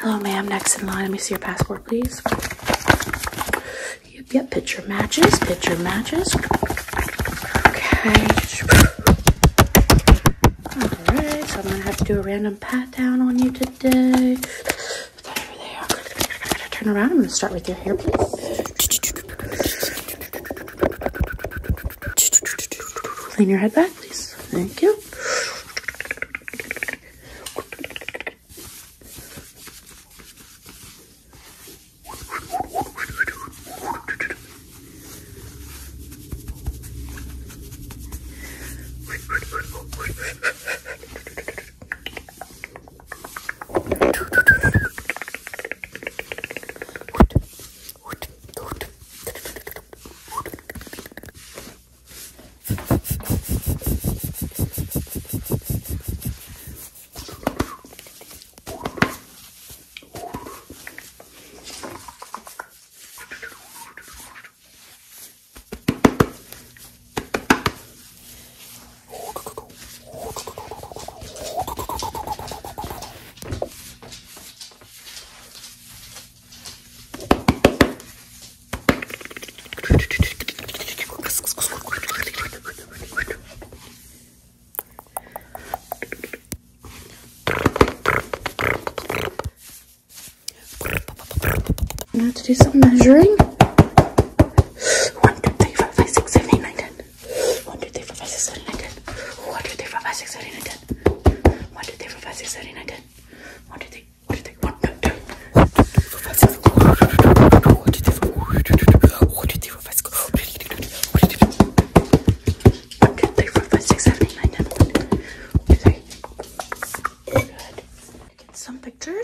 Hello, ma'am. Next in line. Let me see your passport, please. Yep. Picture matches. Picture matches. Okay. All right. So I'm going to have to do a random pat down on you today. There they are. Turn around. I'm going to start with your hair, please. Lean your head back, please. Thank you. Now to do some measuring. 1, 2, 3, 4, 5, 6, 7, 8, 9, 10. 1, 2, 3, 4, 5, 6, 7, 8, 9, 10. 1, 2, 3, 4, 5, 6, 7, 8, 9, 10. 1, 2, 3, 4, 5, 6, 7, 8, 9, 10. 1, 2, 3. 6, 7, 8, 9, 10. 1, 2, 3, 4, 5, 6, 7, 8, 9, 10.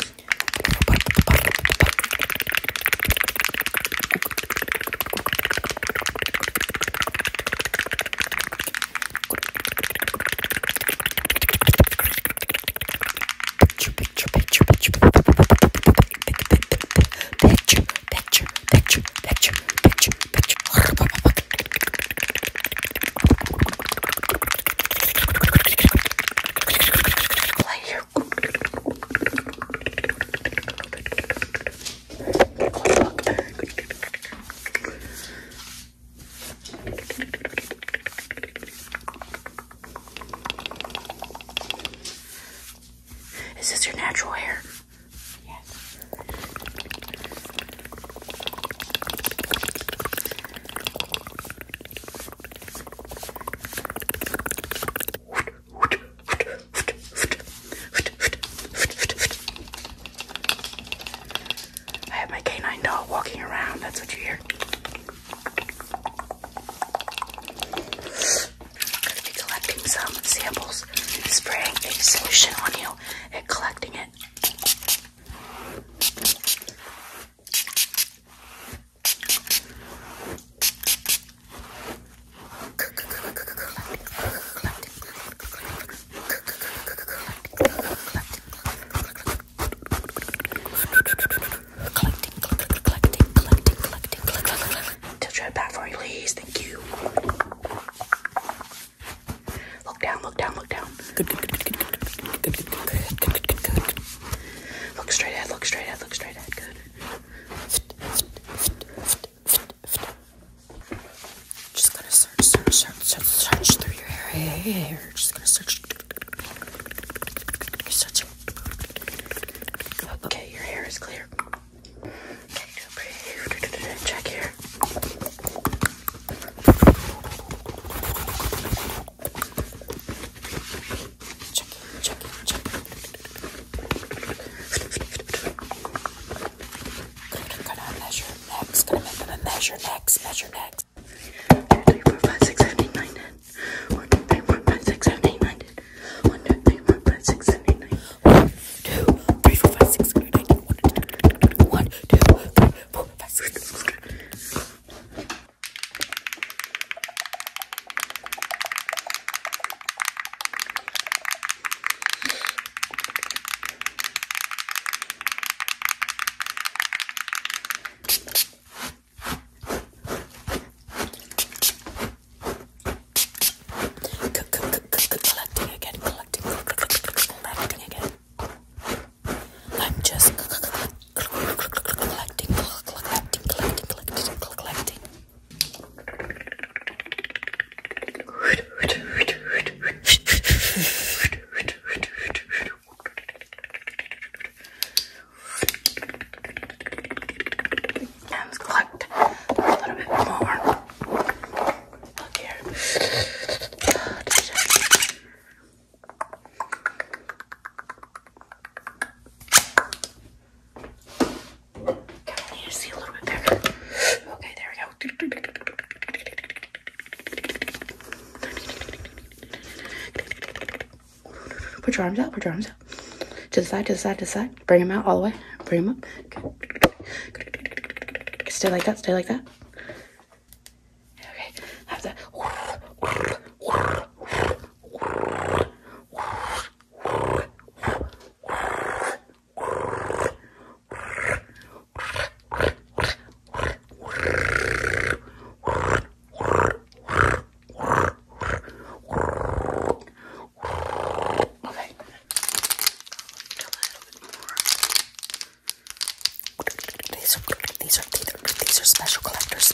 Put your arms out. Put your arms out. To the side. To the side. To the side. Bring them out all the way. Bring them up. Okay. Stay like that. Stay like that. Okay. Have that. These are special collectors.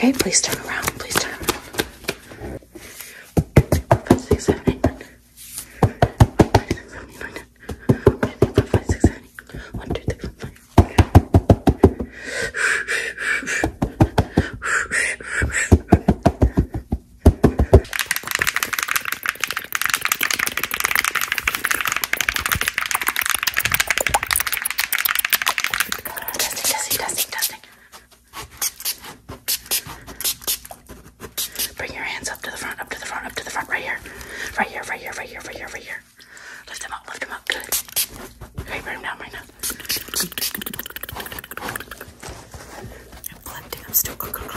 Okay, please turn around. Please turn around. 5, 6, 7, 8, 9. 1, 2, 3, 4, 5, 6, 7, 8. 1, 2, 3, 4, 5. Testing. Up to the front, right here. Lift them up, good. Okay, bring them down right now. I'm still collecting.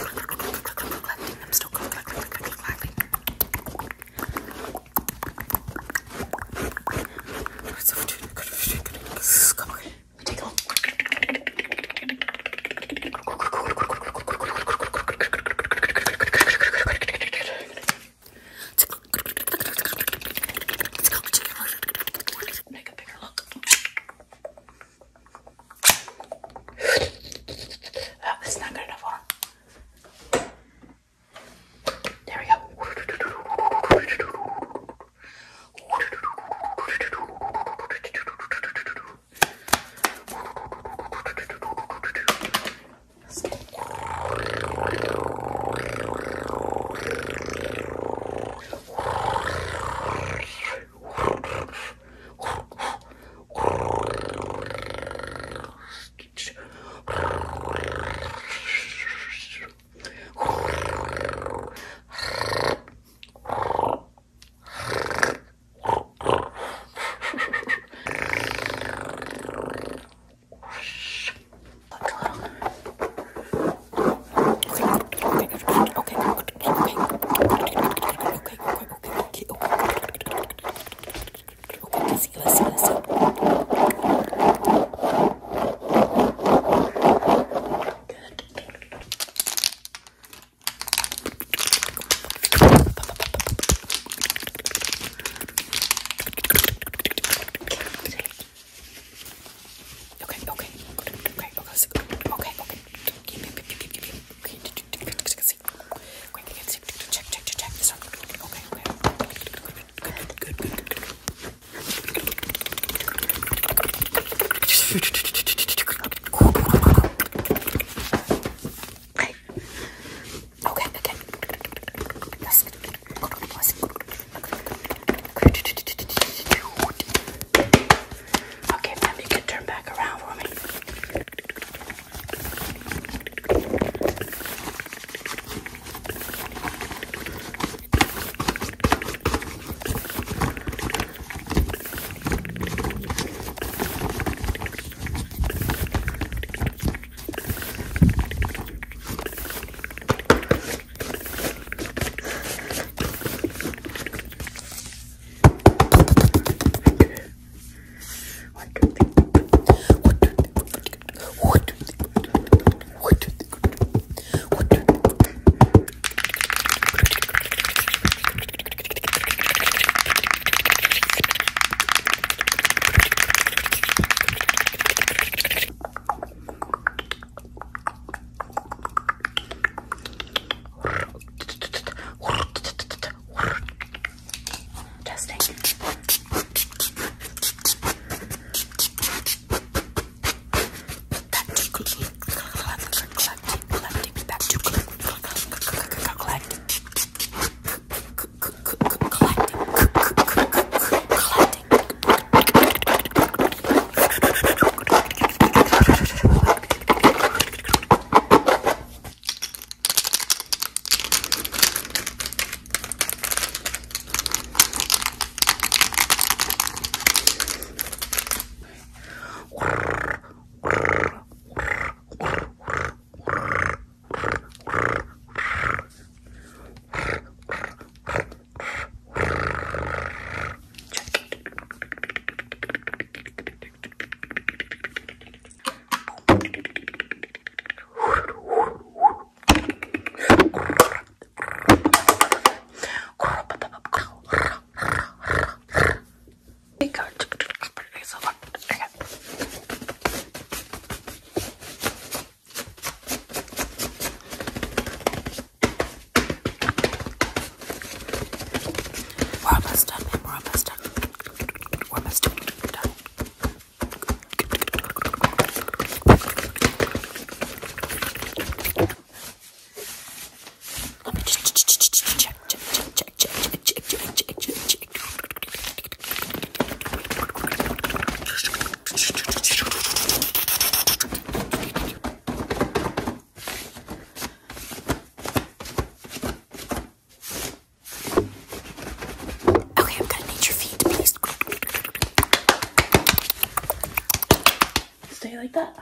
that.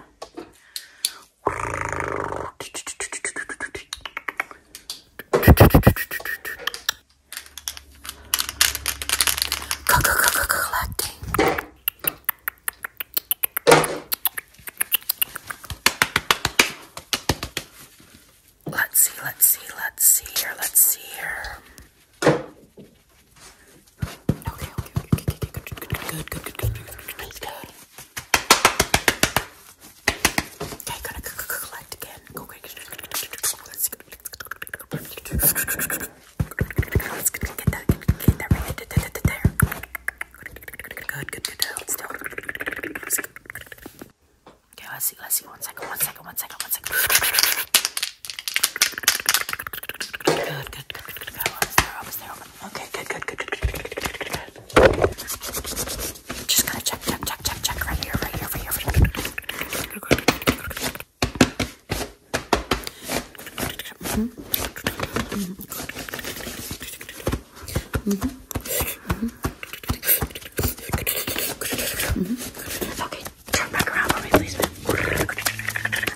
Okay, turn back around for me, please.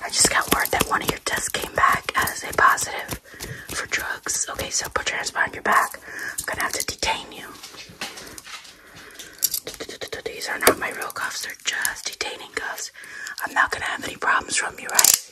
I just got word that one of your tests came back as a positive for drugs. Okay, so put your hands behind your back. I'm gonna have to detain you. These are not my real cuffs, they're just detaining cuffs. I'm not gonna have any problems from you, right?